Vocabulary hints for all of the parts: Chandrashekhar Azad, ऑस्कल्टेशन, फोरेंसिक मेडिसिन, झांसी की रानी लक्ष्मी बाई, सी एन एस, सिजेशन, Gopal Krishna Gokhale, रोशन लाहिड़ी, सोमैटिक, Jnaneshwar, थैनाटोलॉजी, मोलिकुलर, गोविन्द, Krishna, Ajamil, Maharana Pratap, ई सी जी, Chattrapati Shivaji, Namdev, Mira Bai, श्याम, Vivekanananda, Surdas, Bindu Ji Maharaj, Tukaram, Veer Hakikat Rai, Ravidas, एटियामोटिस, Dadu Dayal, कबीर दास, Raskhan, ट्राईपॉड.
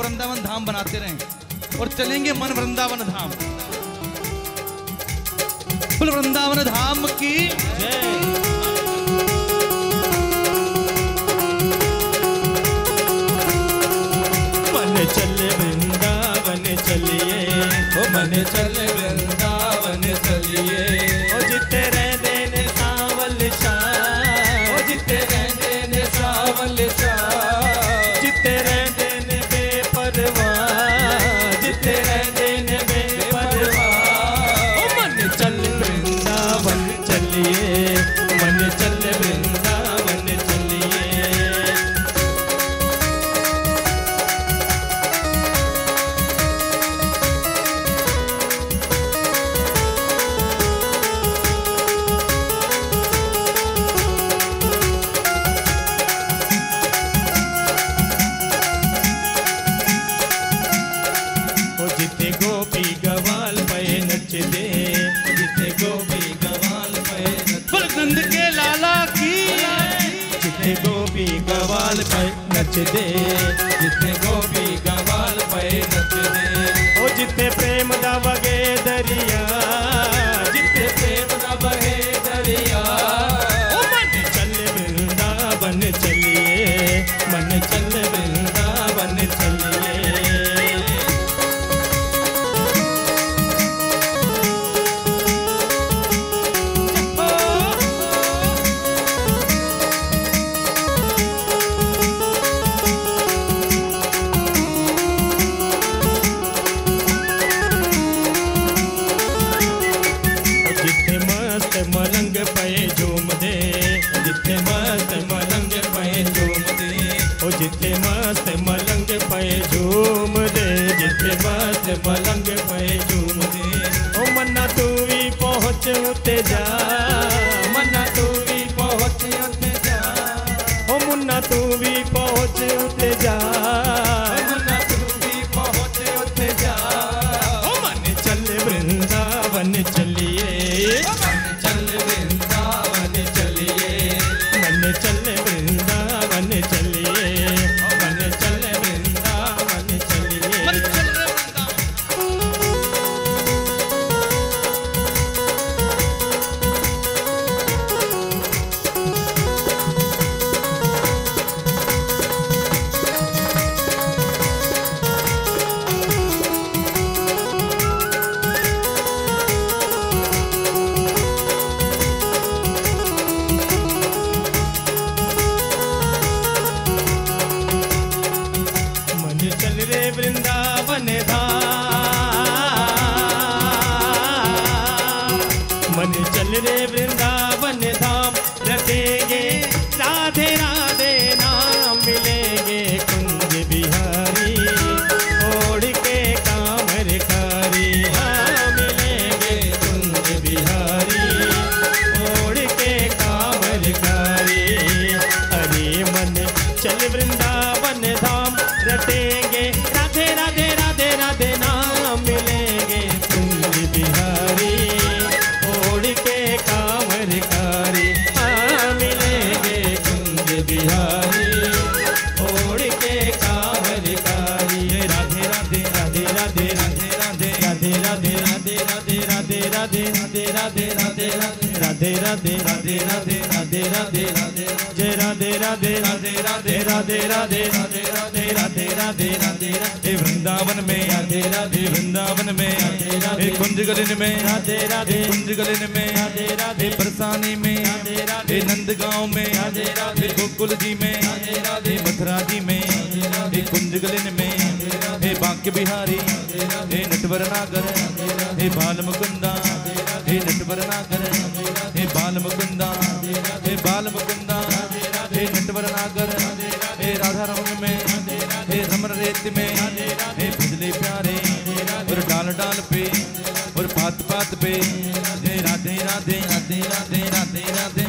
वृंदावन धाम बनाते रहें और चलेंगे मन वृंदावन धाम। बोल वृंदावन धाम की जय। मन चले वृंदावन चलिए, ओ जिते रहते ने सावल शाह, ओ जिते रहते ने सावल शाह, जिते रहते ने बेपरवाह, जिते रहते ने बेपरवाह। ओ मन चले वृंदावन चलिए, मन चले वृंदावन चलिए। गवाल पे नच दे, जितने गोपी गवाल पे नच दे। ओ जितने प्रेम दा बगे दरिया, जितने प्रेम दा बगे दरिया। ओ मन चले वृंदावन चलिए, मन चले वृंदावन चलिए। मलंग पे झूम दे, ओ मन्ना तू भी पहुँच उते जा, मन्ना तू भी पहुँच उते जा, ओ मुन्ना तू भी पहुँच उते जा, मुन्ना तू भी पहुँच उते जा। ओ मन चले वृंदावन चलिए, मन चले वृंदावन चलिए, मन चले वृंदावन चलिए, मन चले वृंदावन चलिए। Radhe Radhe Radhe Radhe Radhe Radhe Jai Radhe Radhe Radhe Radhe Radhe Radhe Radhe Radhe Radhe Radhe Radhe Radhe Vrindavan mein Radhe Radhe Vrindavan mein Radhe Radhe Kunj Galin mein Radhe Radhe Kunj Galin mein Radhe Radhe Barsani mein Radhe Radhe Nandgaon mein Radhe Radhe Gokul ji mein Radhe Radhe Mathura ji mein Radhe Radhe Kunj Galin mein Radhe Radhe Bank Bihari Radhe Radhe Natwar Nagar Radhe Radhe Bal Mukunda Radhe Radhe Natwar Nagar बाल मुकुंदा हे बाल मुकुंदा हे नटवर नागर हे राधा रमन में हे रमन रेत में हे भजले प्यारे और डाल डाल पे और पात पात पे हे राधे राधे राधे राधे राधे राधे।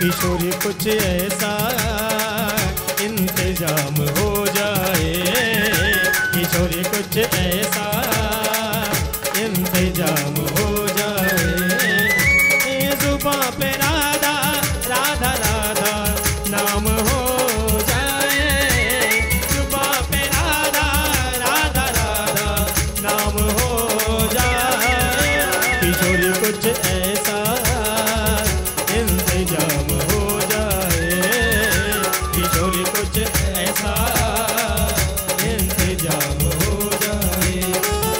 किशोरी कुछ ऐसा इनके जाम हो जाए, किशोरी कुछ ऐसा इंतजाम हो जाए। जुबां पे राधा राधा राधा नाम हो जाए, जुबां पे राधा राधा राधा नाम हो जाए, किशोरी कुछ ऐसा इंतजाम हो जाए, किशोरी कुछ ऐसा इंतजाम हो जाए।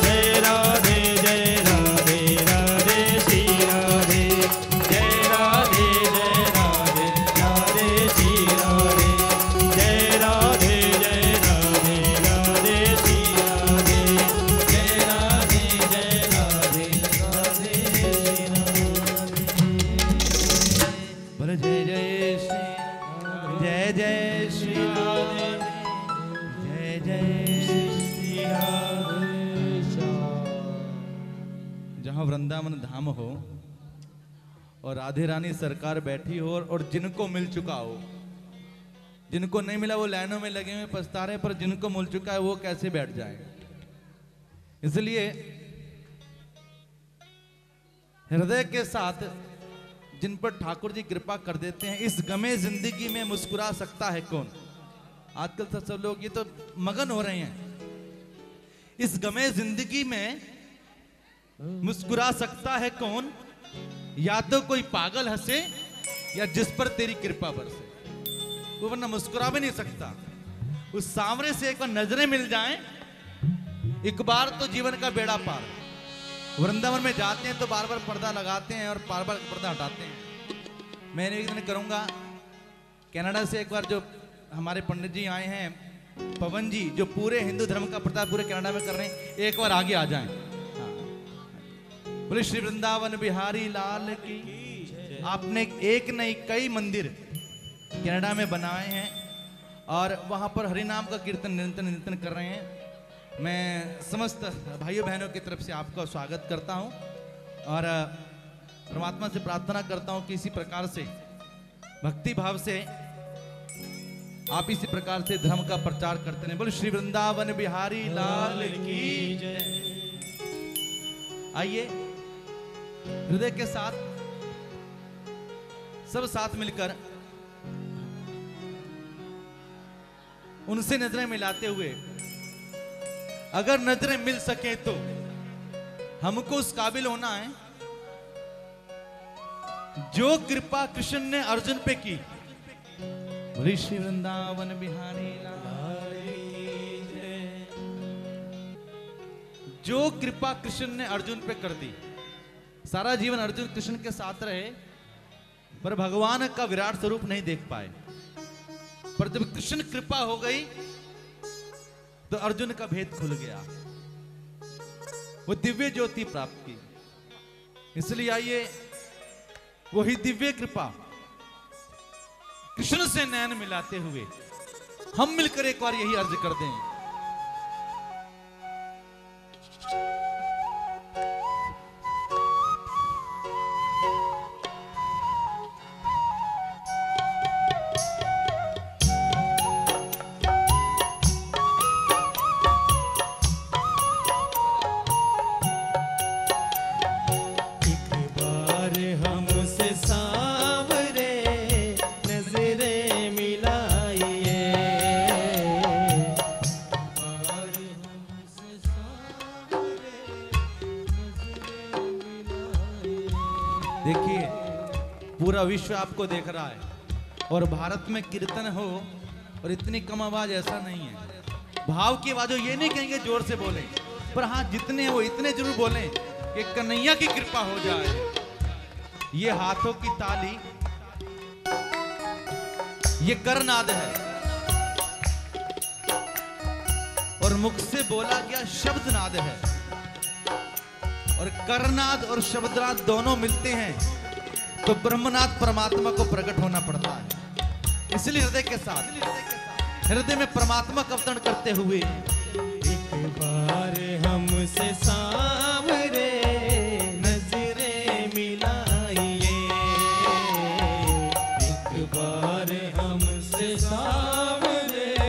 जय राधे जय राधे राधे श्री राधे, जय राधे जय राधे राधे श्री राधे, जय राधे जय राधे राधे श्री राधे, जय राधे जय राधे राधे श्री राधे। बोलो जय जय श्री, जय जय श्री राधे, जय जय श्री राधे श्याम। जहाँ वृंदावन धाम हो और राधे रानी सरकार बैठी हो और जिनको मिल चुका हो, जिनको नहीं मिला वो लाइनों में लगे हुए पछता रहे, पर जिनको मिल चुका है वो कैसे बैठ जाए। इसलिए हृदय के साथ जिन पर ठाकुर जी कृपा कर देते हैं, इस गमे जिंदगी में मुस्कुरा सकता है कौन। आजकल तो सब लोग ये तो मगन हो रहे हैं, इस गमे जिंदगी में मुस्कुरा सकता है कौन, या तो कोई पागल हंसे या जिस पर तेरी कृपा बरसे, वो वरना मुस्कुरा भी नहीं सकता। उस सांवरे से एक बार नजरें मिल जाएं, एक बार तो जीवन का बेड़ा पार। वृंदावन में जाते हैं तो बार बार पर्दा लगाते हैं और बार बार पर्दा हटाते हैं। मैंने एक दिन करूँगा, कनाडा से एक बार जो हमारे पंडित जी आए हैं पवन जी, जो पूरे हिंदू धर्म का प्रचार पूरे कनाडा में कर रहे हैं, एक बार आगे आ जाएं। बोले श्री वृंदावन बिहारी लाल की। आपने एक नहीं कई मंदिर कनाडा में बनाए हैं और वहाँ पर हरिनाम का कीर्तन निरंतर निरंतर कर रहे हैं। मैं समस्त भाइयों बहनों की तरफ से आपका स्वागत करता हूं और परमात्मा से प्रार्थना करता हूं कि इसी प्रकार से भक्ति भाव से आप इसी प्रकार से धर्म का प्रचार करते रहें। बोलो श्री वृंदावन बिहारी लाल की जय। आइए हृदय के साथ सब साथ मिलकर उनसे नजरें मिलाते हुए, अगर नजरें मिल सके तो हमको उस काबिल होना है जो कृपा कृष्ण ने अर्जुन पे की। बोले श्री वृंदावन बिहारी लाल की जय। जो कृपा कृष्ण ने अर्जुन पे कर दी, सारा जीवन अर्जुन कृष्ण के साथ रहे पर भगवान का विराट स्वरूप नहीं देख पाए, पर जब कृष्ण कृपा हो गई तो अर्जुन का भेद खुल गया, वो दिव्य ज्योति प्राप्त की। इसलिए आइए वही दिव्य कृपा कृष्ण से नयन मिलाते हुए हम मिलकर एक बार यही अर्ज कर दें। विश्व आपको देख रहा है और भारत में कीर्तन हो और इतनी कम आवाज, ऐसा नहीं है। भाव की आवाज हो, ये नहीं कहेंगे जोर से बोलें, पर हाँ जितने हो इतने जरूर बोलें कि कन्हैया की कृपा हो जाए। ये हाथों की ताली, ये करनाद है और मुख से बोला गया शब्दनाद है, और करनाद और शब्दनाद दोनों मिलते हैं तो ब्रह्मनाथ परमात्मा को प्रकट होना पड़ता है। इसलिए हृदय के साथ हृदय में परमात्मा का अवतरण करते हुए, एक बार हमसे सांवरे नजरें मिलाइए, एक बार हमसे सांवरे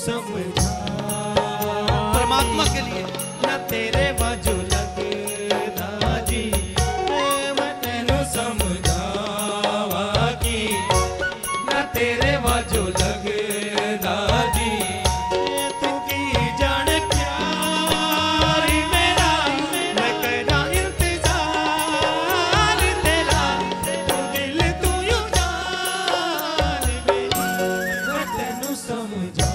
समझा परमात्मा के लिए न तेरे बाजू लगदा जी मैं तेनु समझावा की न तेरे बाजू लगदा जी तू की जान प्यार मेरा मैं करा इंतजार तेरा तू दिल तू यूं जान मैं तेनु समझा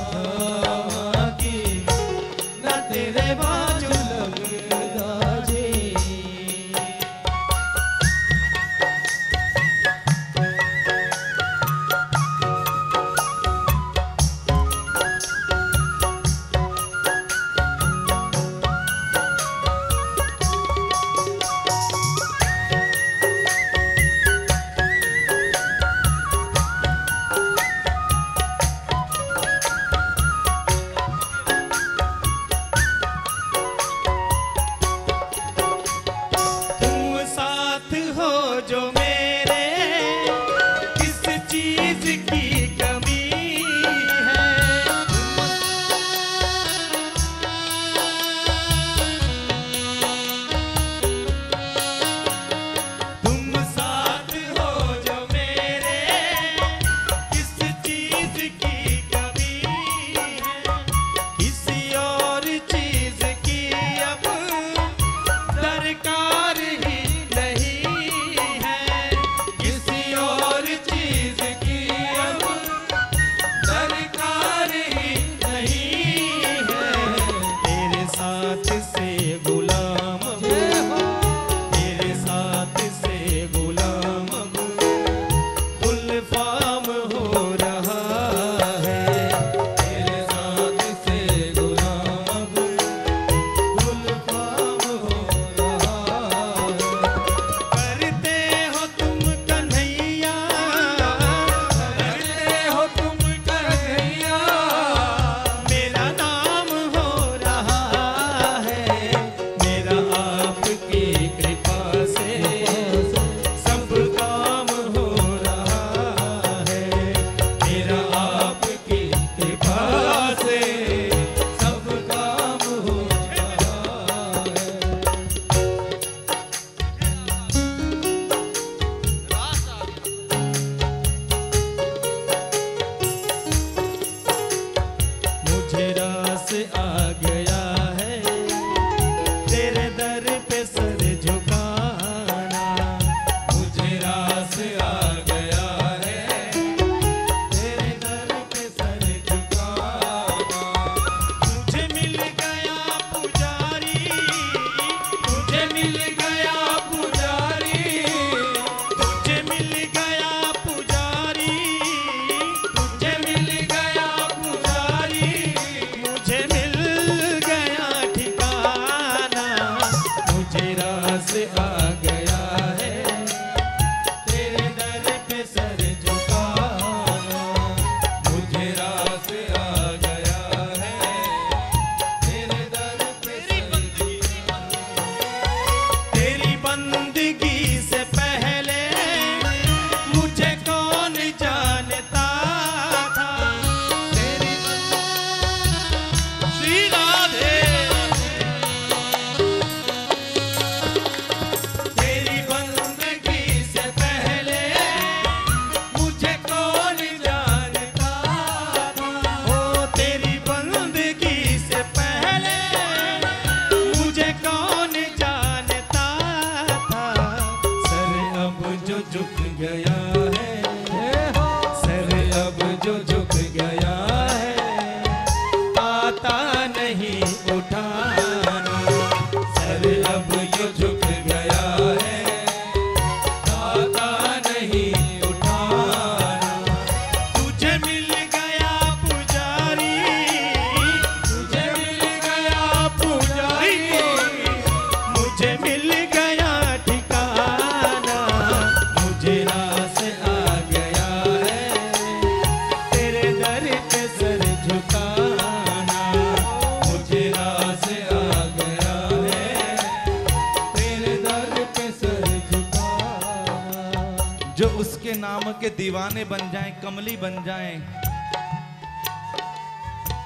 दीवाने बन जाएं, कमली बन जाएं,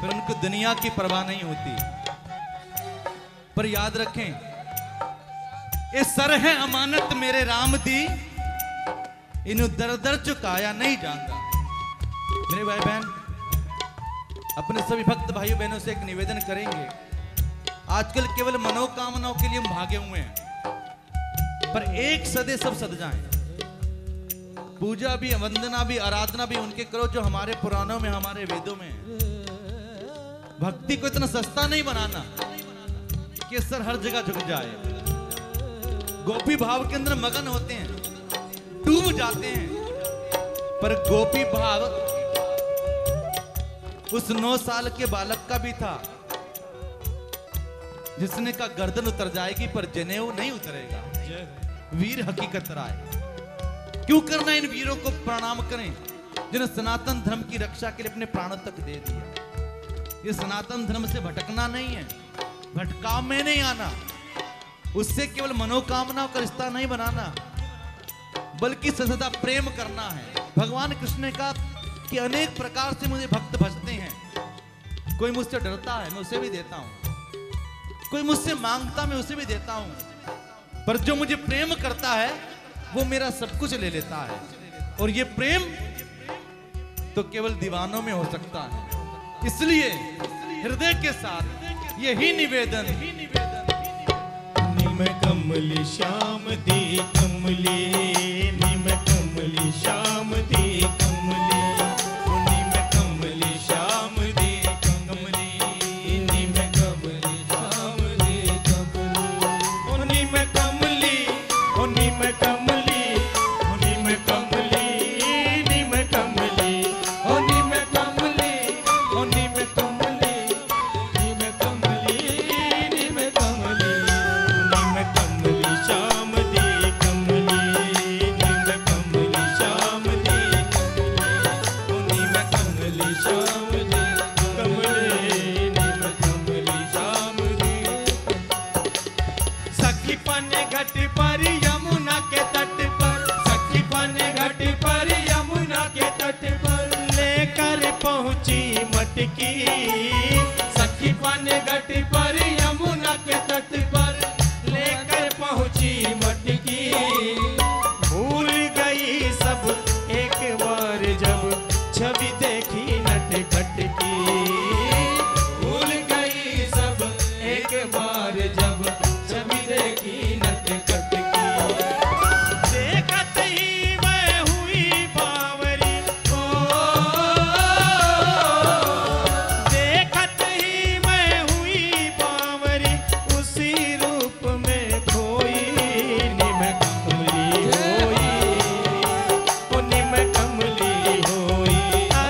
फिर उनको दुनिया की परवाह नहीं होती। पर याद रखें, ये सर है अमानत मेरे राम दी, इन्हू दर दर चुकाया नहीं जानता। मेरे भाई बहन, अपने सभी भक्त भाइयों बहनों से एक निवेदन करेंगे, आजकल केवल मनोकामनाओं के लिए हम भागे हुए हैं, पर एक सदे सब सद जाएं। पूजा भी, वंदना भी, आराधना भी उनके करो जो हमारे पुराणों में, हमारे वेदों में। भक्ति को इतना सस्ता नहीं बनाना कि सर हर जगह झुक जाए। गोपी भाव के अंदर मगन होते हैं, डूब जाते हैं, पर गोपी भाव उस 9 साल के बालक का भी था जिसने का गर्दन उतर जाएगी पर जनेऊ नहीं उतरेगा। वीर हकीकत राय। क्यों करना इन वीरों को प्रणाम करें जिन्हें सनातन धर्म की रक्षा के लिए अपने प्राणों तक दे दिया। ये सनातन धर्म से भटकना नहीं है, भटकाव में नहीं आना, उससे केवल मनोकामना का रिश्ता नहीं बनाना, बल्कि सदा प्रेम करना है। भगवान कृष्ण ने कहा कि अनेक प्रकार से मुझे भक्त भजते हैं। कोई मुझसे डरता है, मैं उसे भी देता हूं, कोई मुझसे मांगता, मैं उसे भी देता हूं, पर जो मुझे प्रेम करता है वो मेरा सब कुछ ले लेता है। और ये प्रेम तो केवल दीवानों में हो सकता है। इसलिए हृदय के साथ यही निवेदन, निम कमली श्याम दी कमली, निम कमली श्याम दी कमली, निम कमली श्याम दी कमली, निम कमली श्याम दी कमली, निम कमली, निम कमली, निम कमली, निम कमली, निम कमली, निम कमली, निम कमली, निम कमली, सखी पाने घाट पर यमुना के तट पर लेकर पहुंची मटकी। भूल गई सब एक बार जब छवि देखी नटखट की, भूल गई सब एक बार जब छवि देखी नटखट की। देखते ही मैं हुई बावरी कमली होई, कमली होई,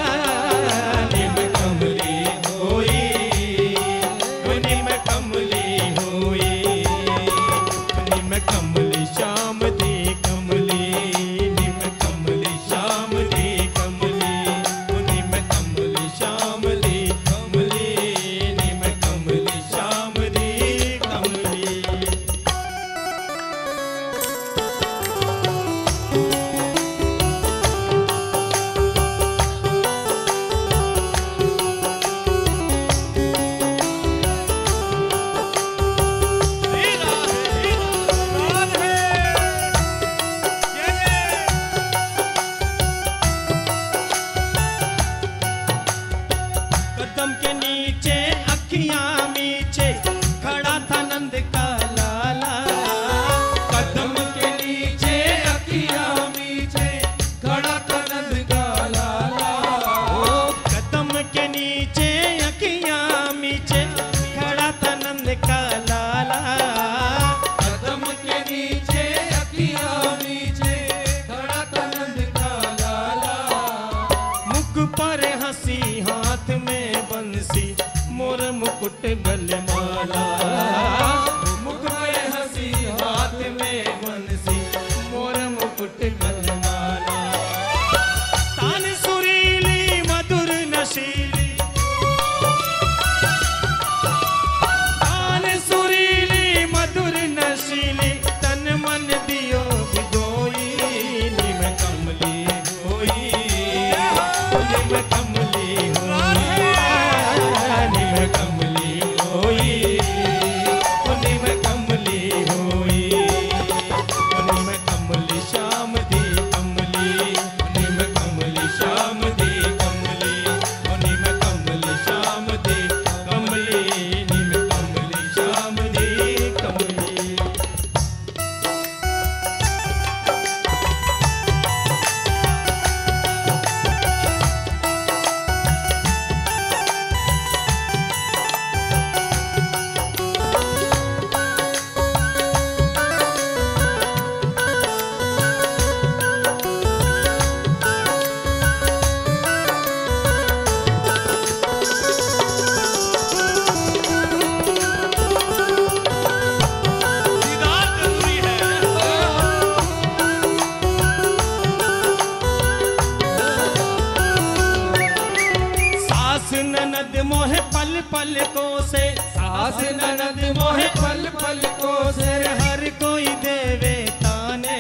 सास ननद मोहे पल पल को से, सास ननद मोहे पल पल को से, हर कोई देवे ताने,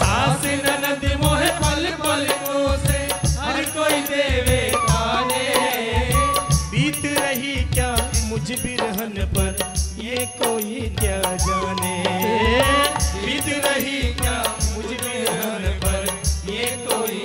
सास ननद मोहे पल पल को से, हर कोई देवे ताने। बीत रही क्या मुझ बिरहन पर ये कोई क्या जाने, बीत रही क्या मुझ बिरहन पर ये कोई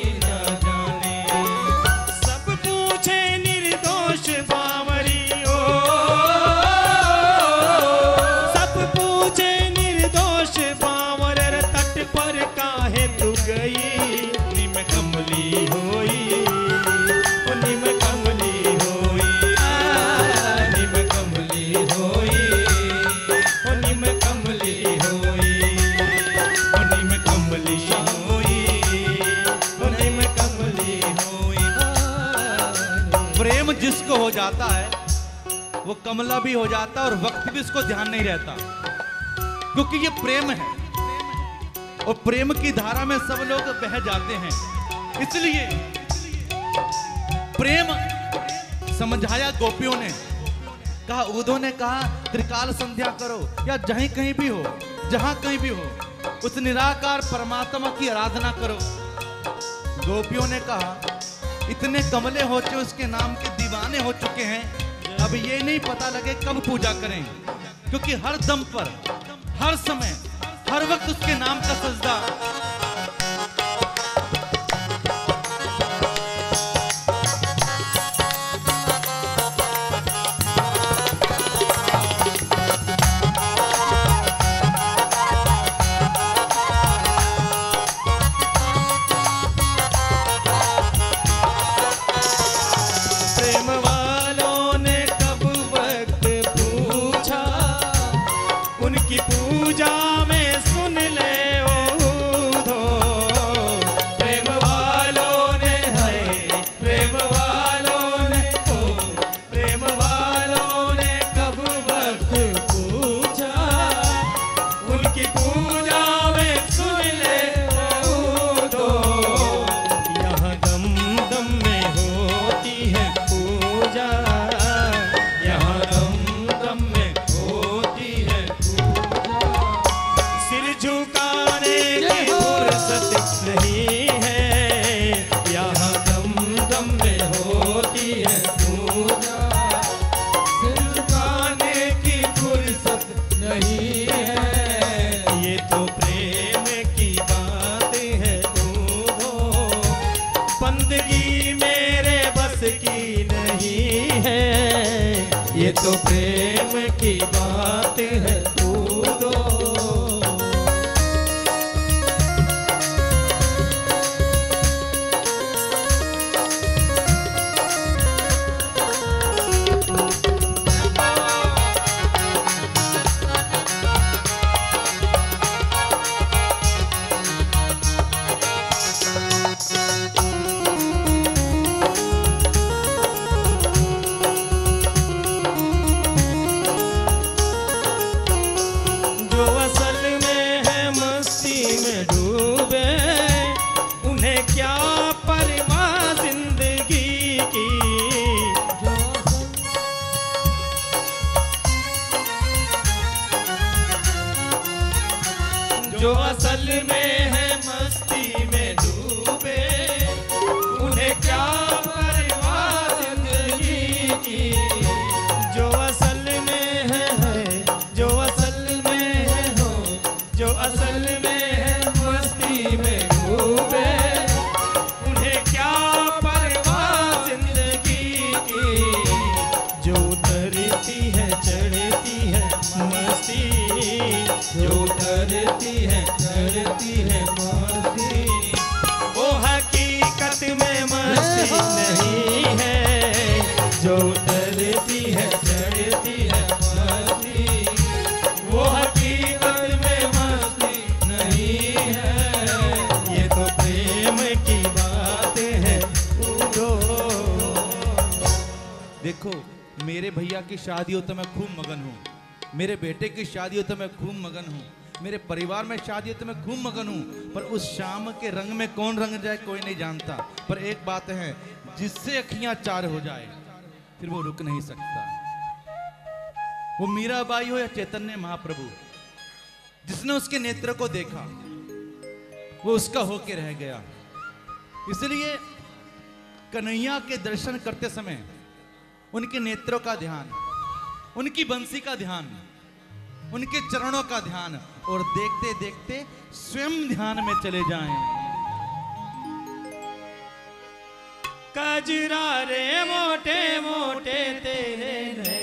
हो जाता है वो कमला भी हो जाता है और वक्त भी उसको ध्यान नहीं रहता, क्योंकि ये प्रेम है और प्रेम की धारा में सब लोग बह जाते हैं। इसलिए प्रेम समझाया गोपियों ने, कहा उद्धव ने कहा त्रिकाल संध्या करो या जहीं कहीं भी हो, जहां कहीं भी हो उस निराकार परमात्मा की आराधना करो। गोपियों ने कहा इतने कमले हो चुके, उसके नाम के दीवाने हो चुके हैं, अब ये नहीं पता लगे कब पूजा करें, क्योंकि हर दम पर हर समय हर वक्त उसके नाम का सजदा। शादी हो तो मैं खूब मगन हूँ, मेरे बेटे की शादी हो तो मैं खूब मगन हूँ, मेरे परिवार में शादी हो तो मैं खूब मगन हूँ, पर उस शाम के रंग में कौन रंग जाए कोई नहीं जानता। पर एक बात है, जिससे अखियां चार हो जाए फिर वो रुक नहीं सकता। वो मीरा बाई हो या चैतन्य महाप्रभु, जिसने उसके नेत्र को देखा वो उसका होके रह गया। इसलिए कन्हैया के दर्शन करते समय उनके नेत्रों का ध्यान, उनकी बंसी का ध्यान, उनके चरणों का ध्यान, और देखते देखते स्वयं ध्यान में चले जाएं। कजरा रे मोटे मोटे तेरे ने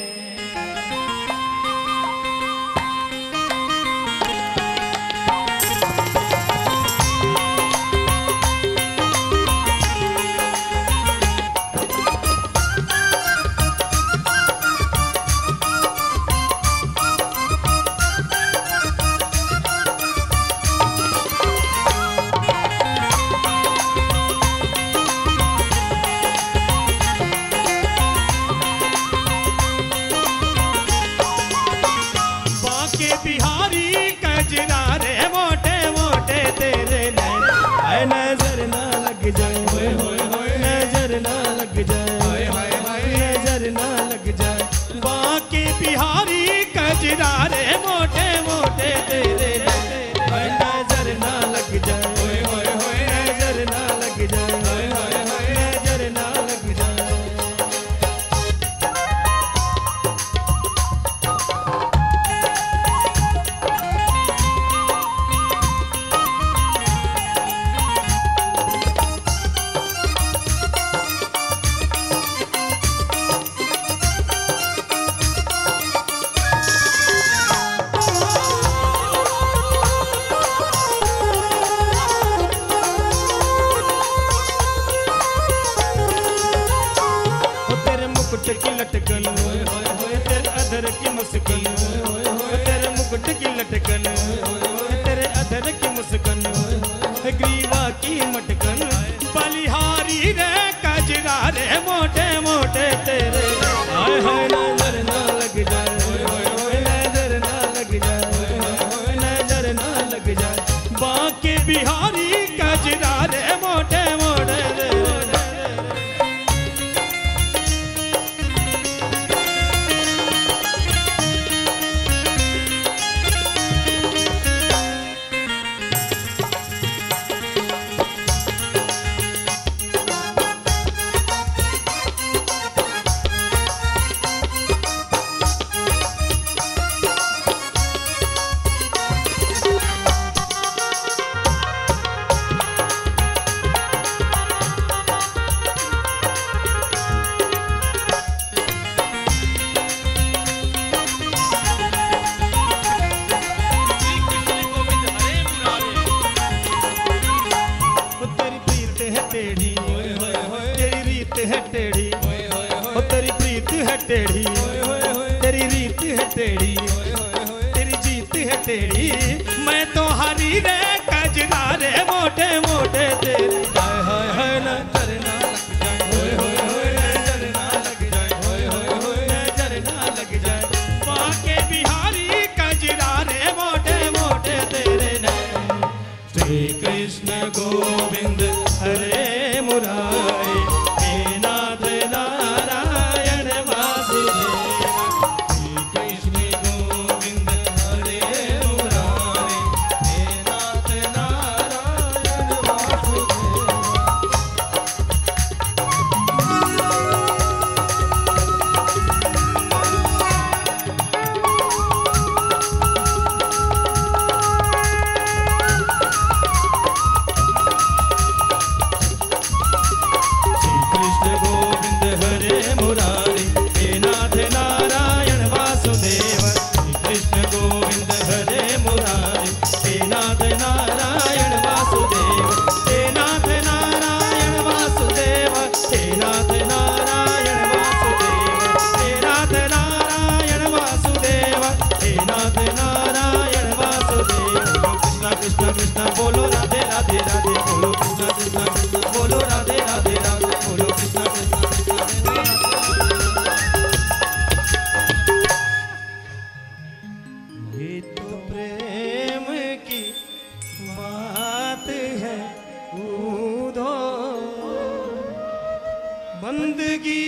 बंदगी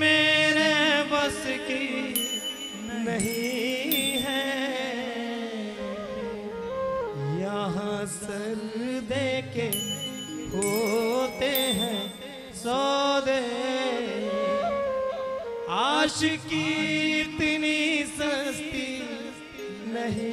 मेरे बस की नहीं है, यहाँ सर दे के होते हैं सौदे, आशिकी इतनी सस्ती नहीं।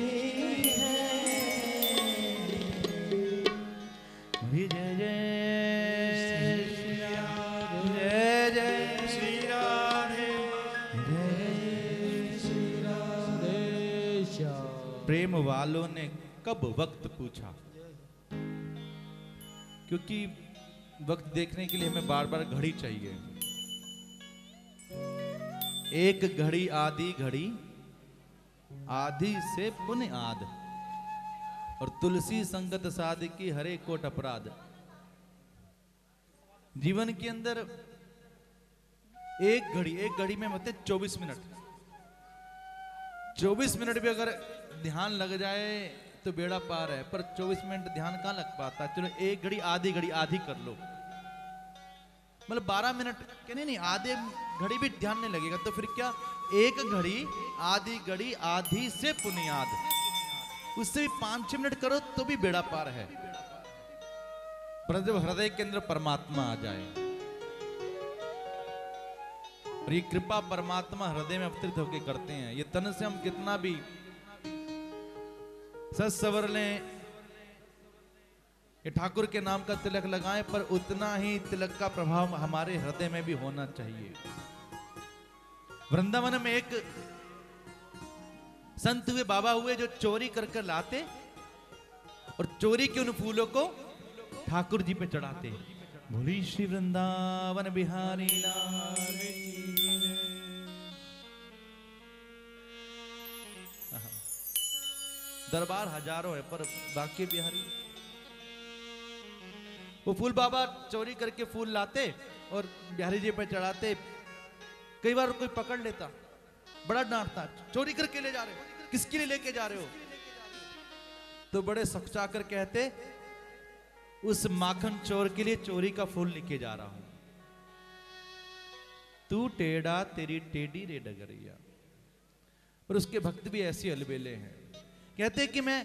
प्रेम वालों ने कब वक्त पूछा, क्योंकि वक्त देखने के लिए हमें बार बार घड़ी चाहिए। एक घड़ी आधी से पुण्य आध, और तुलसी संगत साध की हरे कोट अपराध। जीवन के अंदर एक घड़ी में मतलब 24 मिनट भी अगर ध्यान लग जाए तो बेड़ा पार है, पर 24 मिनट ध्यान कहाँ लग पाता। चलो एक घड़ी आधी कर लो, मतलब 12 मिनट के नहीं आधे घड़ी भी ध्यान नहीं लगेगा, तो फिर क्या एक घड़ी आधी से पुण्याद, उससे भी 5-6 मिनट करो तो भी बेड़ा पार है। पर जब हृदय के अंदर परमात्मा आ जाए, और ये कृपा परमात्मा हृदय में अवतरित होकर करते हैं, ये तन से हम कितना भी सच सवर लें, ये ठाकुर के नाम का तिलक लगाएं, पर उतना ही तिलक का प्रभाव हमारे हृदय में भी होना चाहिए। वृंदावन में एक संत हुए, बाबा हुए, जो चोरी करके लाते और चोरी के उन फूलों को ठाकुर जी पे चढ़ाते। भोली श्री वृंदावन बिहारी लाल की जय। दरबार हजारों है, पर बाकी बिहारी। वो फूल बाबा चोरी करके फूल लाते और बिहारी जी पे चढ़ाते। कई बार कोई पकड़ लेता, बड़ा डांटता, चोरी करके ले जा रहे हो, किसके लिए लेके जा रहे हो। तो बड़े सकचाकर कहते, उस माखन चोर के लिए चोरी का फूल लेके जा रहा हूं। तू टेढ़ा तेरी टेढ़ी रे डगरिया। पर उसके भक्त भी ऐसे अलबेले हैं, कहते कि मैं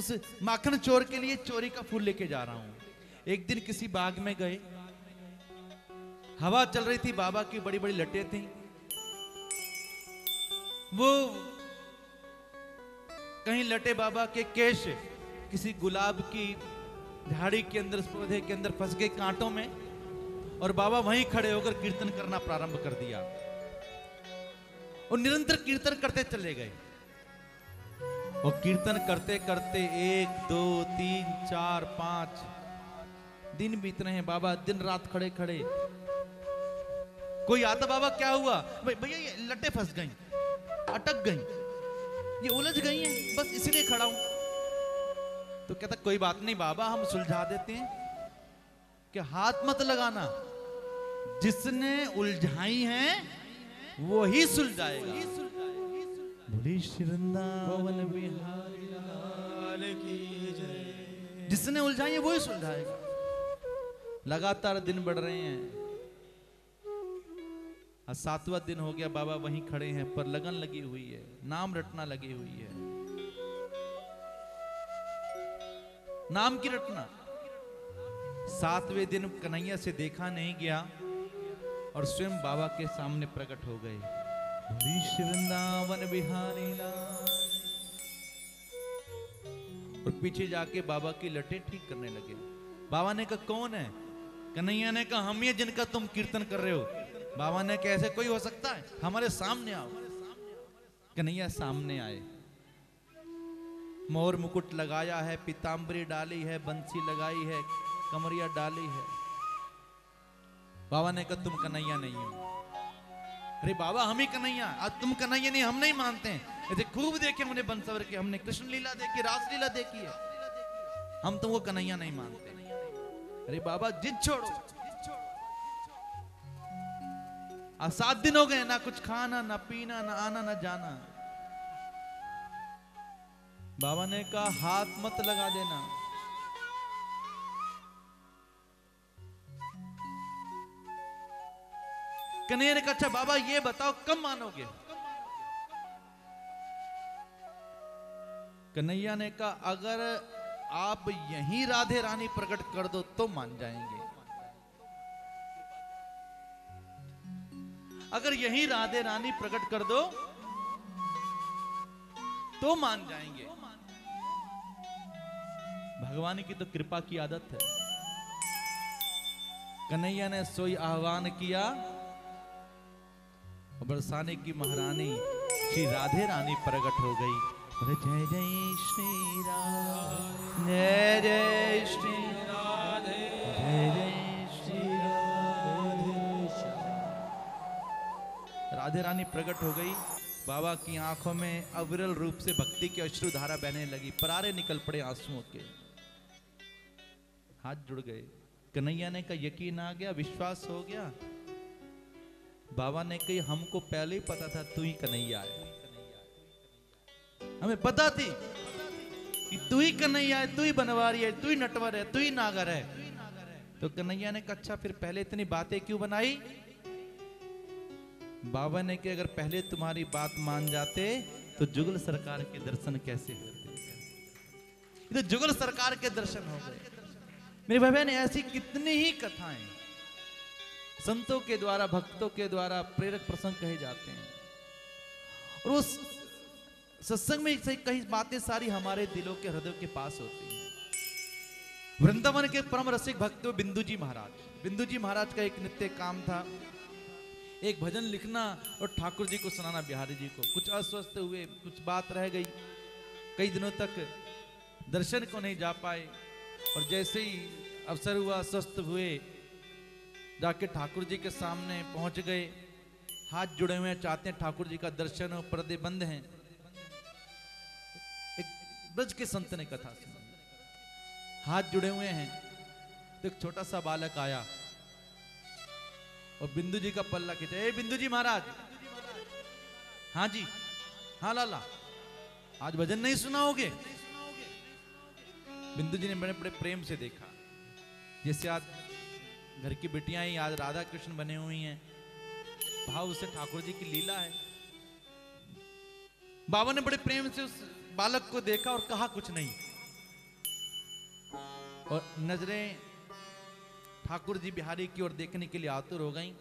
उस माखन चोर के लिए चोरी का फूल लेके जा रहा हूं। एक दिन किसी बाग में गए, हवा चल रही थी, बाबा की बड़ी बड़ी लटें थी, वो कहीं लटे बाबा के केश किसी गुलाब की झाड़ी के अंदर, पौधे के अंदर फंस गए कांटों में, और बाबा वहीं खड़े होकर कीर्तन करना प्रारंभ कर दिया, और निरंतर कीर्तन करते चले गए। और कीर्तन करते करते 1, 2, 3, 4, 5 दिन बीत रहे हैं। बाबा दिन रात खड़े खड़े। कोई आता, बाबा क्या हुआ? भैया ये लट्टे फंस गई, अटक गई, ये उलझ गई हैं, बस इसीलिए खड़ा हूं। तो कहता कोई बात नहीं बाबा, हम सुलझा देते हैं, कि हाथ मत लगाना, जिसने उलझाई हैं वो ही सुलझाएगा। जिसने उलझाई है वो ही सुलझाएगा। लगातार दिन बढ़ रहे हैं, 7वां दिन हो गया, बाबा वहीं खड़े हैं, पर लगन लगी हुई है, नाम रटना लगी हुई है, नाम की रटना। 7वें दिन कन्हैया से देखा नहीं गया, और स्वयं बाबा के सामने प्रकट हो गए। वृंदावन बिहारी लाल। और पीछे जाके बाबा की लटे ठीक करने लगे। बाबा ने कहा कौन है? कन्हैया ने कहा हम ही, जिनका तुम कीर्तन कर रहे हो। बाबा ने कहा ऐसे कोई हो सकता है, हमारे सामने आओ। कन्हैया सामने आए, मोर मुकुट लगाया है, पीताम्बरी डाली है, बंसी लगाई है, कमरिया डाली है। बाबा ने कहा तुम कन्हैया नहीं हो। अरे बाबा हम ही कन्हैया, आज तुम कन्हैया नहीं, हम नहीं मानते हैं। ऐसे खूब देखे हमने बंसवर के, हमने कृष्ण लीला देखी, रासलीला देखी है, हम तुमको कन्हैया नहीं मानते। अरे बाबा जिद छोड़ो, 7 दिन हो गए, ना कुछ खाना, ना पीना, ना आना, ना जाना। बाबा ने कहा हाथ मत लगा देना। कन्हैया ने कहा अच्छा बाबा ये बताओ कब मानोगे? कन्हैया ने कहा अगर आप यहीं राधे रानी प्रकट कर दो तो मान जाएंगे। अगर यहीं राधे रानी प्रकट कर दो तो मान जाएंगे। भगवान की तो कृपा की आदत है। कन्हैया ने सोई आह्वान किया और बरसाने की महारानी श्री राधे रानी प्रकट हो गई। जय जय श्री राधे, जय जय श्री राधे, जय जय श्री राधे। राधे रानी प्रकट हो गई। बाबा की आंखों में अविरल रूप से भक्ति की अश्रु धारा बहने लगी। परारे निकल पड़े आंसुओं के, हाथ जुड़ गए। कन्हैया ने कहा यकीन आ गया, विश्वास हो गया। बाबा ने कही हमको पहले ही पता था तू ही कन्हैया है, हमें पता थी कि तू ही कन्हैया है, तू ही बनवारी है, तू ही नटवर है, तू ही नागर है। तो कन्हैया ने कहा अच्छा फिर पहले इतनी बातें क्यों बनाई? बाबा ने कहा अगर पहले तुम्हारी बात मान जाते तो जुगल सरकार के दर्शन कैसे होते? तो जुगल सरकार के दर्शन हो गए। मेरे भाई बहन ऐसी कितनी ही कथाएं संतों के द्वारा, भक्तों के द्वारा प्रेरक प्रसंग कहे जाते हैं और उस सत्संग में कई बातें सारी हमारे दिलों के हृदय के पास होती हैं। वृंदावन के परम रसिक भक्त बिंदु जी महाराज, बिंदु जी महाराज का एक नित्य काम था एक भजन लिखना और ठाकुर जी को सुनाना, बिहारी जी को। कुछ अस्वस्थ हुए, कुछ बात रह गई, कई दिनों तक दर्शन को नहीं जा पाए और जैसे ही अवसर हुआ अस्वस्थ हुए, जाके ठाकुर जी के सामने पहुंच गए। हाथ जुड़े हुए हैं, चाहते हैं ठाकुर जी का दर्शन हो, पर्दे बंद हैं। एक ब्रज के संत ने कथा सुनी, हाथ जुड़े हुए हैं। तो एक छोटा सा बालक आया और बिंदु जी का पल्ला खींचा, ए बिंदु जी महाराज। हाँ जी, हाँ लाला, आज भजन नहीं सुनाओगे? बिंदु जी ने मैंने बड़े प्रेम से देखा, जैसे आज घर की बेटियां ही आज राधा कृष्ण बने हुई हैं। भाव उसे ठाकुर जी की लीला है। बाबा ने बड़े प्रेम से उस बालक को देखा और कहा कुछ नहीं, और नजरें ठाकुर जी बिहारी की ओर देखने के लिए आतुर हो गई।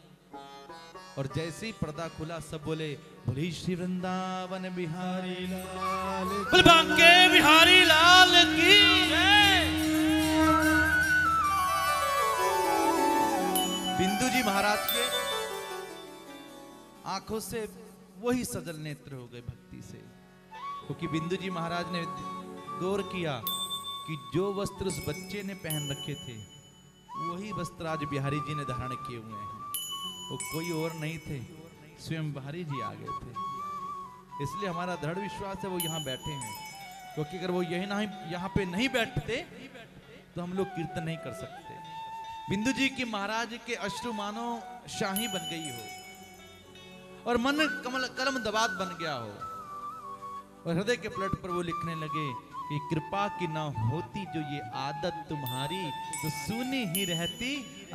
और जैसे ही पर्दा खुला सब बोले बोले श्री वृंदावन बिहारी लाल, बलबांके बिहारी लाल की। बिंदु जी महाराज के आंखों से वही सजल नेत्र हो गए भक्ति से, क्योंकि बिंदु जी महाराज ने गौर किया कि जो वस्त्र उस बच्चे ने पहन रखे थे वही वस्त्र आज बिहारी जी ने धारण किए हुए हैं। वो कोई और नहीं थे, स्वयं बिहारी जी आ गए थे। इसलिए हमारा दृढ़ विश्वास है वो यहाँ बैठे हैं, क्योंकि अगर वो यही ना यहाँ पे नहीं बैठते तो हम लोग कीर्तन नहीं कर सकते। बिंदु जी की महाराज के अश्रु मानो शाही बन गई हो और मन कमल कलम दबात बन गया हो और हृदय के पलट पर वो लिखने लगे कि कृपा की ना होती जो ये आदत तुम्हारी, तो सुनी ही रहती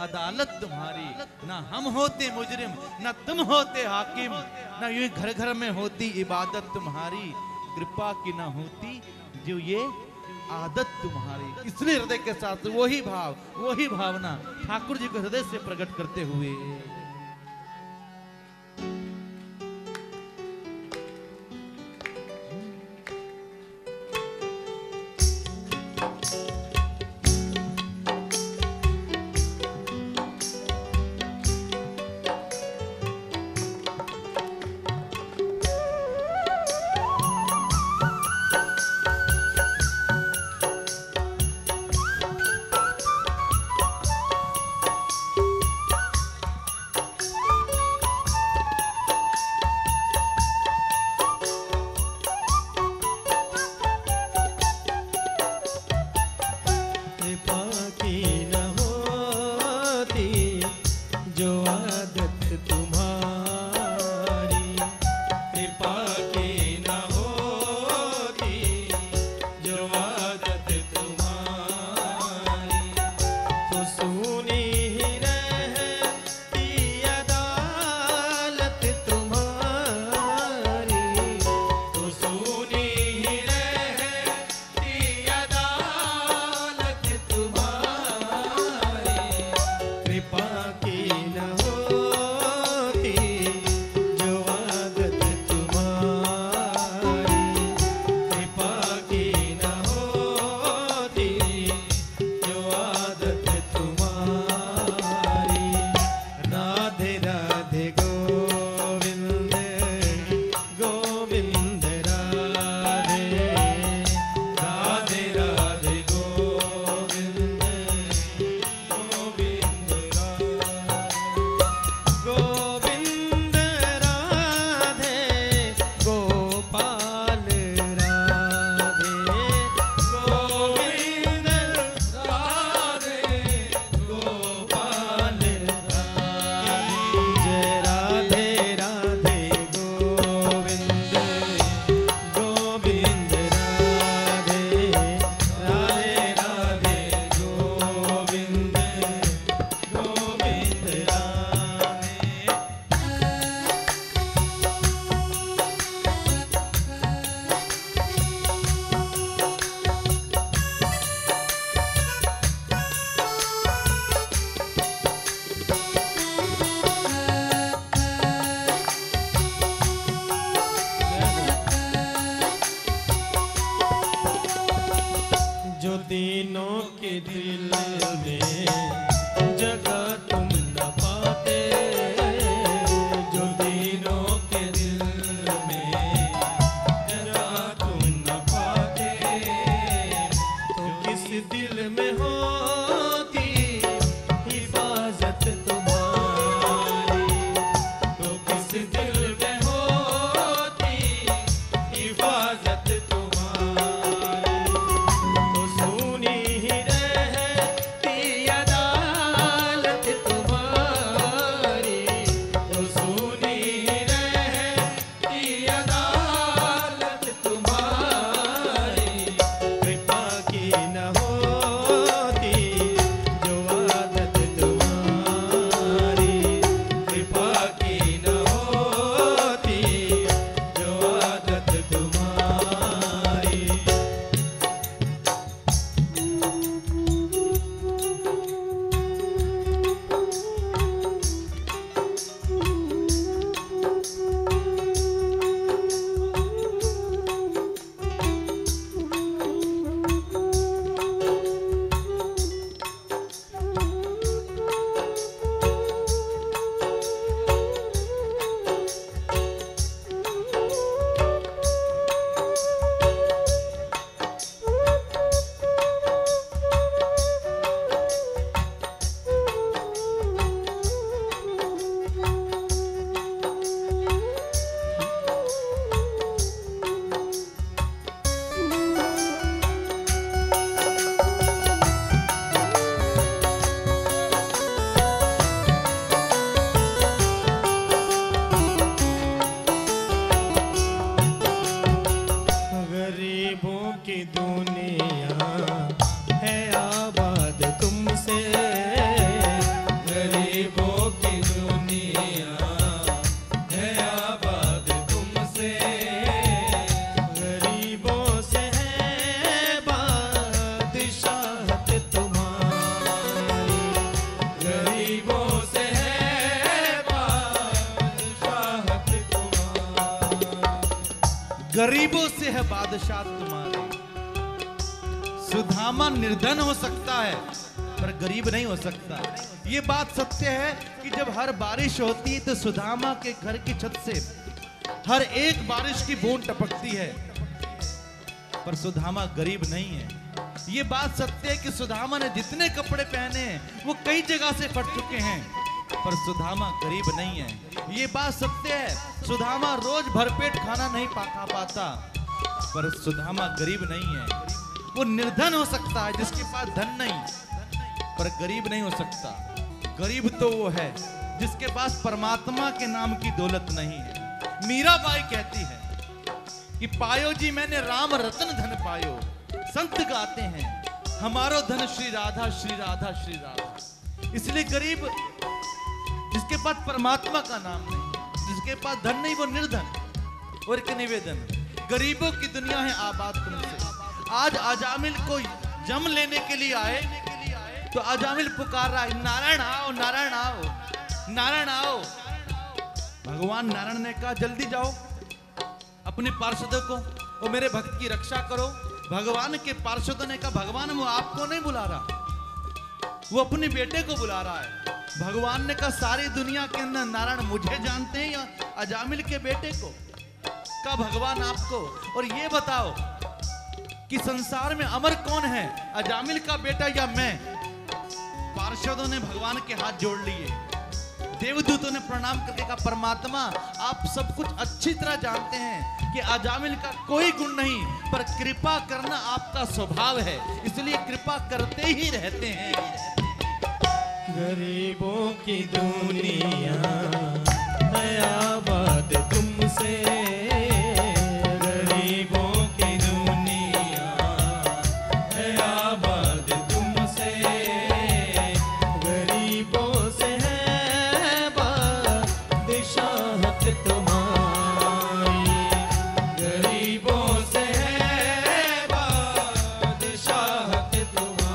अदालत तुम्हारी। ना हम होते मुजरिम, ना तुम होते हाकिम, ना यूं घर घर में होती इबादत तुम्हारी। कृपा की ना होती जो ये आदत तुम्हारी। इसलिए हृदय के साथ वही भाव, वही भावना ठाकुर जी को हृदय से प्रकट करते हुए गरीबों से है बादशाह तुम्हारी। सुधामा निर्धन हो सकता है पर गरीब नहीं हो सकता। ये बात सत्य है कि जब हर बारिश होती है तो सुधामा के घर की छत से हर एक बारिश की बूंद टपकती है, पर सुधामा गरीब नहीं है। ये बात सत्य है कि सुधामा ने जितने कपड़े पहने हैं वो कई जगह से फट चुके हैं, पर सुधामा गरीब नहीं है। ये बात सत्य है सुधामा रोज भरपेट खाना नहीं खा पाता, पर सुधामा गरीब नहीं है। वो निर्धन हो सकता है जिसके पास धन नहीं, पर गरीब नहीं हो सकता। गरीब तो वो है जिसके पास परमात्मा के नाम की दौलत नहीं है। मीरा बाई कहती है कि पायो जी मैंने राम रतन धन पायो। संत गाते हैं हमारो धन श्री राधा श्री राधा श्री राधा। इसलिए गरीब जिसके पास परमात्मा का नाम नहीं, जिसके पास धन नहीं, वो निर्धन। और एक निवेदन, गरीबों की दुनिया है आबाद तुमसे। आज अजामिल को जम लेने के लिए आए तो अजामिल पुकार रहा है, नारायण आओ नारायण आओ नारायण आओ। भगवान नारायण ने कहा जल्दी जाओ अपने पार्षदों को और मेरे भक्त की रक्षा करो। भगवान के पार्षदों ने कहा भगवान वो आपको नहीं बुला रहा, वो अपने बेटे को बुला रहा है। भगवान ने कहा सारी दुनिया के अंदर नारायण मुझे जानते हैं या अजामिल के बेटे को? कहा भगवान आपको। और ये बताओ कि संसार में अमर कौन है, अजामिल का बेटा या मैं? पार्षदों ने भगवान के हाथ जोड़ लिए, देवदूतों ने प्रणाम करके कहा परमात्मा आप सब कुछ अच्छी तरह जानते हैं कि अजामिल का कोई गुण नहीं, पर कृपा करना आपका स्वभाव है, इसलिए कृपा करते ही रहते हैं। गरीबों की दुनिया है आबाद तुमसे, गरीबों की दुनिया है आबाद तुमसे, गरीबों से है बादशाहत तुम्हारी, गरीबों से है बादशाहत तुम्हारी।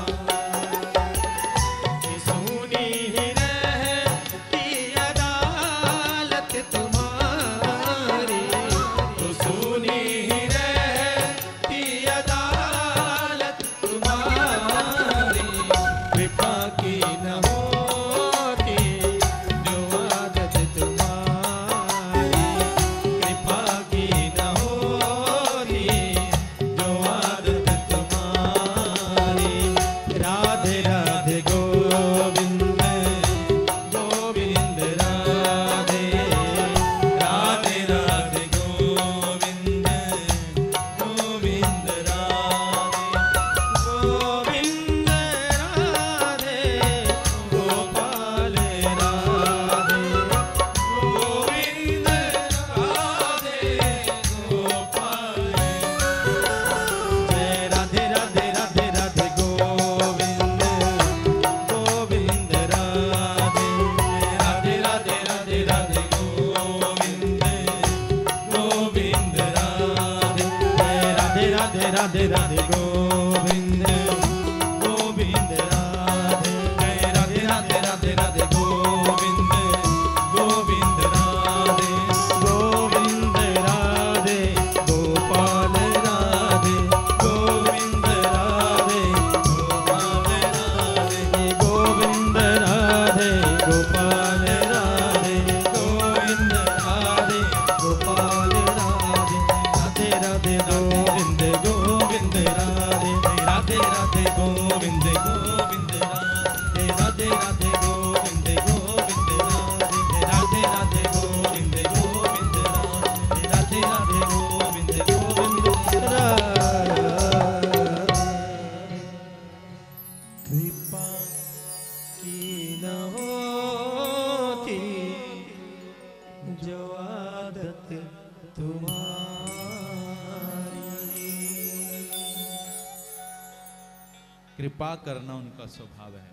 कृपा करना उनका स्वभाव है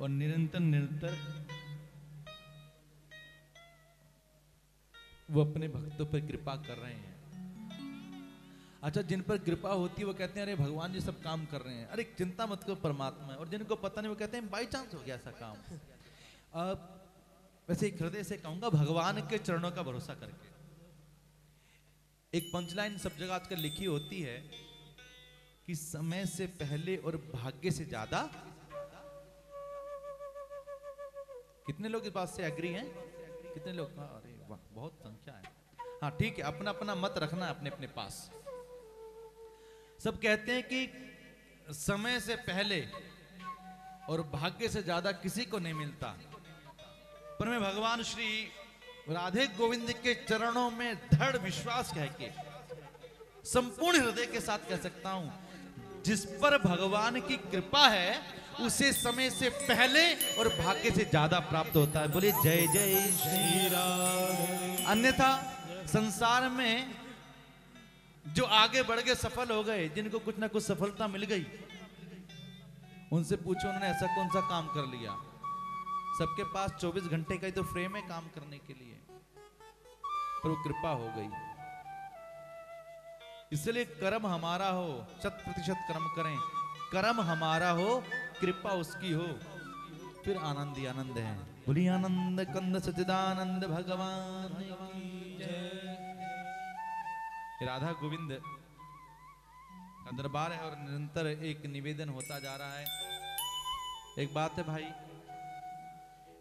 और निरंतर निरंतर वो अपने भक्तों पर कृपा कर रहे हैं। अच्छा, जिन पर कृपा होती है वो कहते हैं अरे भगवान जी सब काम कर रहे हैं, अरे चिंता मत करो परमात्मा है। और जिनको पता नहीं वो कहते हैं बाई चांस हो गया ऐसा काम। अब वैसे हृदय से कहूंगा भगवान के चरणों का भरोसा करके एक पंचलाइन सब जगह आजकल लिखी होती है कि समय से पहले और भाग्य से ज्यादा। कितने लोग इस बात से एग्री हैं? कितने लोग? अरे वाह, बहुत संख्या है। हाँ ठीक है, अपना अपना मत रखना अपने अपने पास। सब कहते हैं कि समय से पहले और भाग्य से ज्यादा किसी को नहीं मिलता, पर मैं भगवान श्री राधे गोविंद के चरणों में दृढ़ विश्वास कह के संपूर्ण हृदय के साथ कह सकता हूं, जिस पर भगवान की कृपा है उसे समय से पहले और भाग्य से ज्यादा प्राप्त होता है। बोलिए जय जय श्री राम। अन्यथा संसार में जो आगे बढ़ के सफल हो गए, जिनको कुछ ना कुछ सफलता मिल गई, उनसे पूछो उन्होंने ऐसा कौन सा काम कर लिया। सबके पास 24 घंटे का ही तो फ्रेम है काम करने के लिए, पर वो कृपा हो गई। इसलिए कर्म हमारा हो, 100% कर्म करें, कर्म हमारा हो, कृपा उसकी हो, फिर आनंद ही आनंद है। बोलिए आनंद कंद सच्चिदानंद भगवान की जय। राधा गोविंद दरबार है और निरंतर एक निवेदन होता जा रहा है। एक बात है भाई,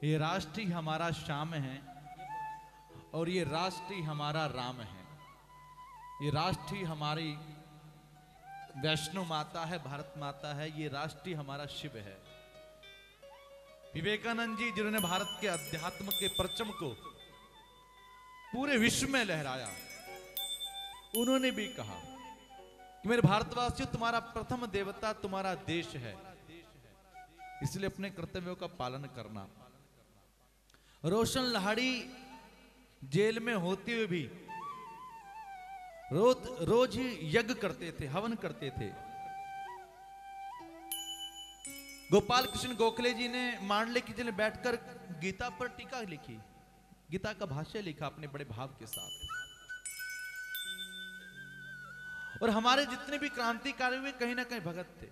ये राष्ट्र ही हमारा श्याम है और ये राष्ट्र ही हमारा राम है, ये राष्ट्र ही हमारी वैष्णो माता है, भारत माता है, ये राष्ट्र ही हमारा शिव है। विवेकानंद जी जिन्होंने भारत के अध्यात्म के परचम को पूरे विश्व में लहराया, उन्होंने भी कहा कि मेरे भारतवासियों, तुम्हारा प्रथम देवता तुम्हारा देश है, इसलिए अपने कर्तव्यों का पालन करना। रोशन लाहिड़ी जेल में होते हुए भी रोज ही यज्ञ करते थे, हवन करते थे। गोपाल कृष्ण गोखले जी ने मांडले की जेल में बैठकर गीता पर टीका लिखी, गीता का भाष्य लिखा अपने बड़े भाव के साथ। और हमारे जितने भी क्रांतिकारी हुए कहीं ना कहीं भगत थे,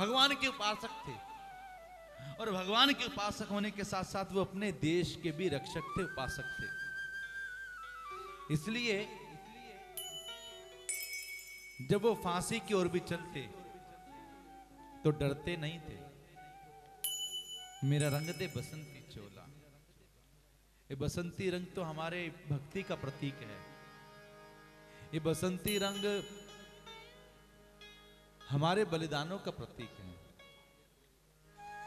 भगवान के उपासक थे, और भगवान के उपासक होने के साथ साथ वो अपने देश के भी रक्षक थे, उपासक थे। इसलिए जब वो फांसी की ओर भी चलते तो डरते नहीं थे। मेरा रंग दे बसंती चोला, ये बसंती रंग तो हमारे भक्ति का प्रतीक है। ये बसंती रंग हमारे बलिदानों का प्रतीक है।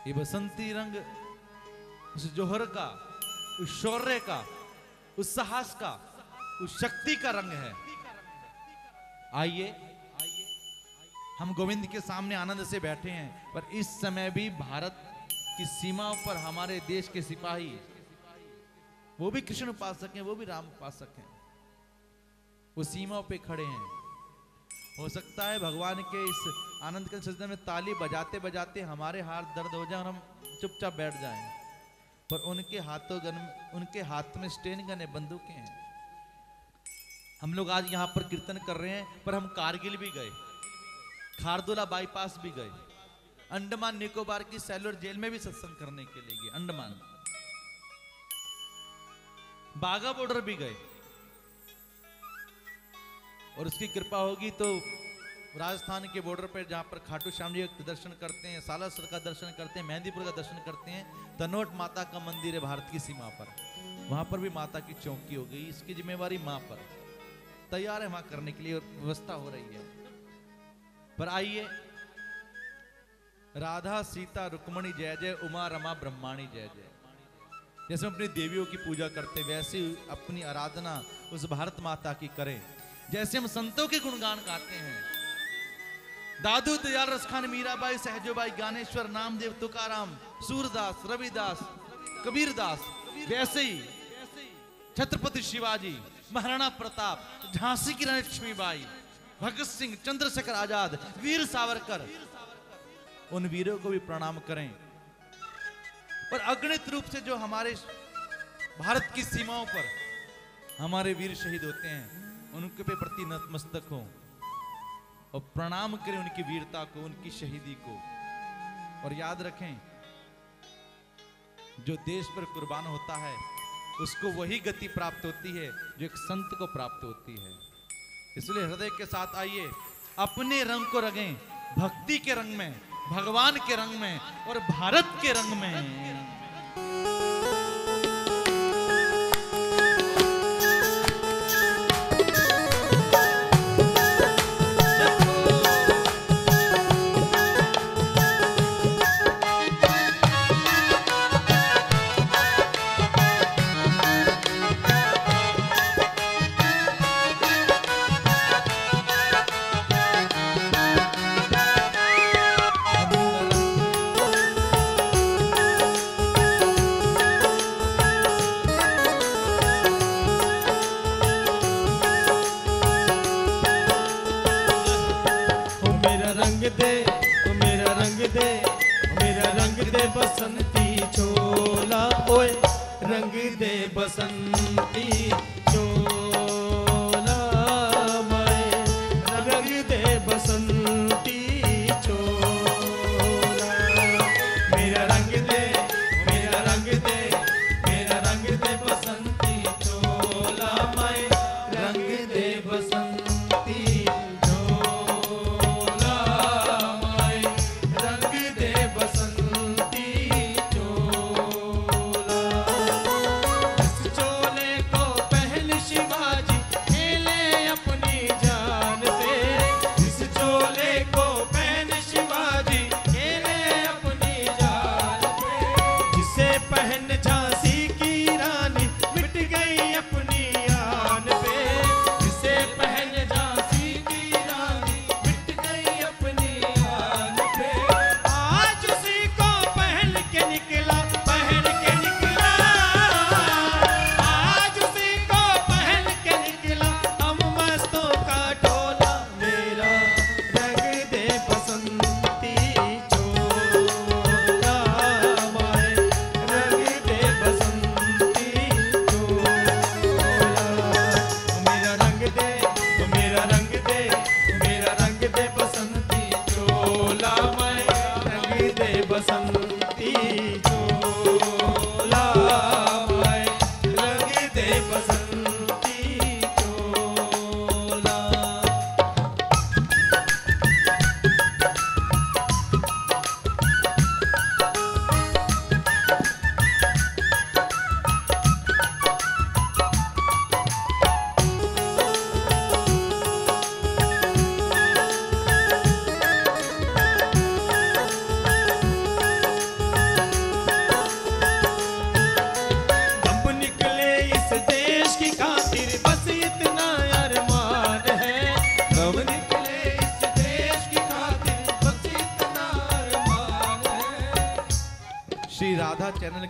ये बसंती रंग उस जोहर का, उस शौर्य का, उस साहस का, उस शक्ति का रंग है। आइए हम गोविंद के सामने आनंद से बैठे हैं, पर इस समय भी भारत की सीमाओं पर हमारे देश के सिपाही, वो भी कृष्ण उपासक हैं, वो भी राम उपासक हैं, वो सीमा पे खड़े हैं। हो सकता है भगवान के इस आनंद के सजदे में ताली बजाते बजाते हमारे हाथ दर्द हो जाए और हम चुपचाप बैठ जाएं, पर उनके हाथ में स्टेन गन है, बंदूकें हैं। हम लोग आज यहाँ पर कीर्तन कर रहे हैं, पर हम कारगिल भी गए, खारदुला बाईपास भी गए, अंडमान निकोबार की सेलुलर जेल में भी सत्संग करने के लिए गए, अंडमान बागा बॉर्डर भी गए। और उसकी कृपा होगी तो राजस्थान के बॉर्डर पर जहाँ पर खाटू श्याम जी का दर्शन करते हैं, सालासर का दर्शन करते हैं, मेहंदीपुर का दर्शन करते हैं, तनोट माता का मंदिर है भारत की सीमा पर, वहाँ पर भी माता की चौकी हो गई। इसकी जिम्मेवारी माँ पर, तैयार है वहाँ करने के लिए और व्यवस्था हो रही है। पर आइए, राधा सीता रुक्मणी जय जय, उमा रमा ब्रह्माणी जय जय, जैसे अपनी देवियों की पूजा करते वैसे अपनी आराधना उस भारत माता की करें। जैसे हम संतों के गुणगान गाते हैं, दादू दयाल, रसखान, मीरा बाई, सहजबाई, ज्ञानेश्वर, नामदेव, तुकाराम, सूरदास, रविदास, कबीर दास, वैसे ही छत्रपति शिवाजी, महाराणा प्रताप, झांसी की रानी लक्ष्मी बाई, भगत सिंह, चंद्रशेखर आजाद, वीर सावरकर, उन वीरों को भी प्रणाम करें। और अगणित रूप से जो हमारे भारत की सीमाओं पर हमारे वीर शहीद होते हैं, उनके पे प्रति नतमस्तक हो और प्रणाम करें उनकी वीरता को, उनकी शहीदी को। और याद रखें, जो देश पर कुर्बान होता है उसको वही गति प्राप्त होती है जो एक संत को प्राप्त होती है। इसलिए हृदय के साथ आइए, अपने रंग को रंगें, भक्ति के रंग में, भगवान के रंग में और भारत के रंग में।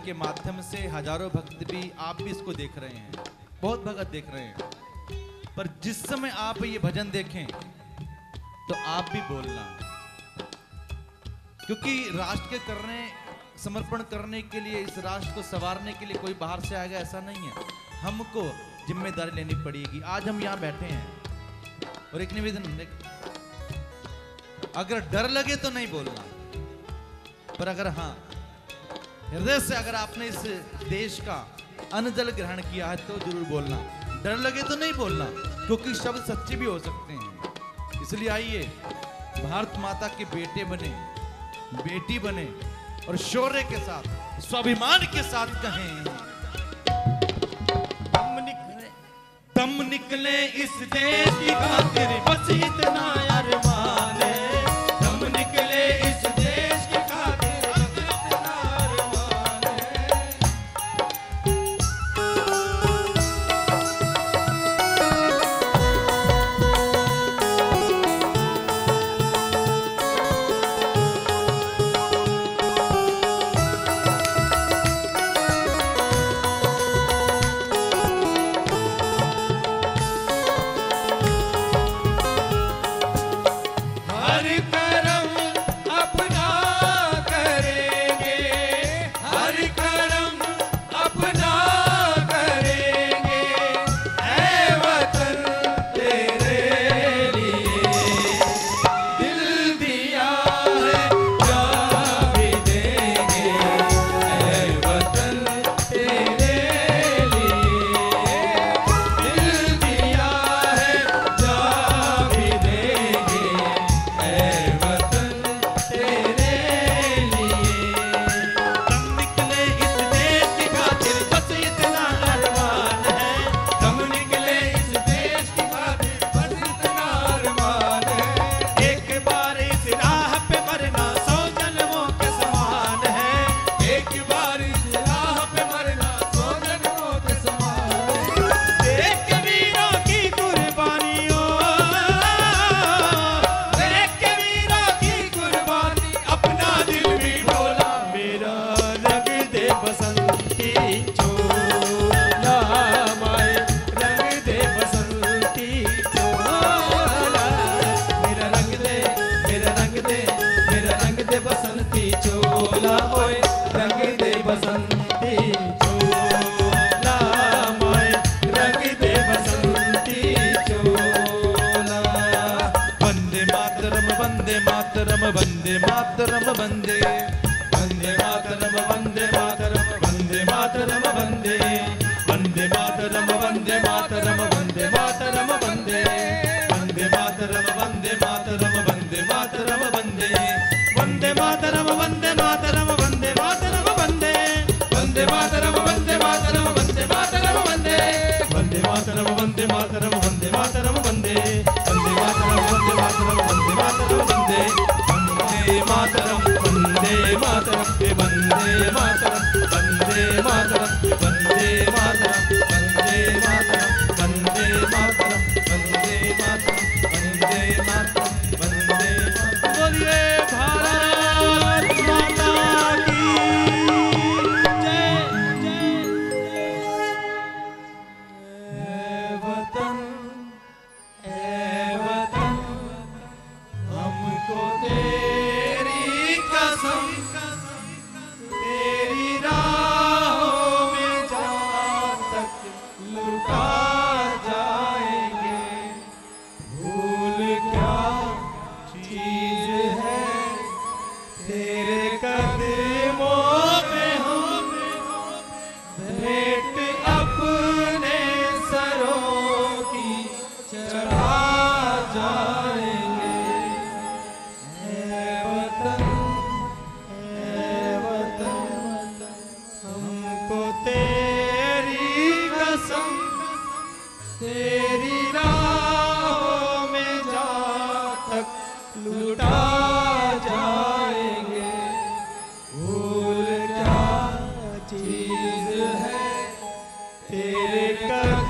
के माध्यम से हजारों भक्त भी, आप भी इसको देख रहे हैं, बहुत भगत देख रहे हैं, पर जिस समय आप ये भजन देखें तो आप भी बोलना, क्योंकि राष्ट्र के करने समर्पण करने के लिए, इस राष्ट्र को संवारने के लिए कोई बाहर से आएगा ऐसा नहीं है, हमको जिम्मेदारी लेनी पड़ेगी। आज हम यहाँ बैठे हैं और एक निवेदन, अगर डर लगे तो नहीं बोलना, पर अगर हाँ हृदय से अगर आपने इस देश का अन्न जल ग्रहण किया है तो जरूर बोलना, डर लगे तो नहीं बोलना, क्योंकि शब्द सच्चे भी हो सकते हैं। इसलिए आइए भारत माता के बेटे बने, बेटी बने और शौर्य के साथ, स्वाभिमान के साथ कहें, दम निकले इस देश की खातिर, बस इतना अरमान है, दम निकले इस देश की खातिर। मातरम वंदे मातरम वंदे, वंदे मातरम वंदे मातरम वंदे मातरम वंदे, वंदे मातरम वंदे मातरम वंदे मातरम वंदे, वंदे मातरम वंदे मातरम वंदे मातरम वंदे, वंदे मातरम वंदे मातरम वंदे मातरम वंदे, वंदे मातरम वंदे मातरम वंदे मातरम वंदे, वंदे मातरम वंदे मातरम वंदे मातरम वंदे, वंदे मातरम वंदे मातरम वंदे मातरम वंदे, वंदे मातरम वंदे मातरम वंदे मातरम वंदे मातरम वंदे मातरम वंदे मातरम वंदे मातरम वंदे मातरम वंदे मातरम वंदे मातरम। बोलिए भारत माता की जय। जय वतन तेरे का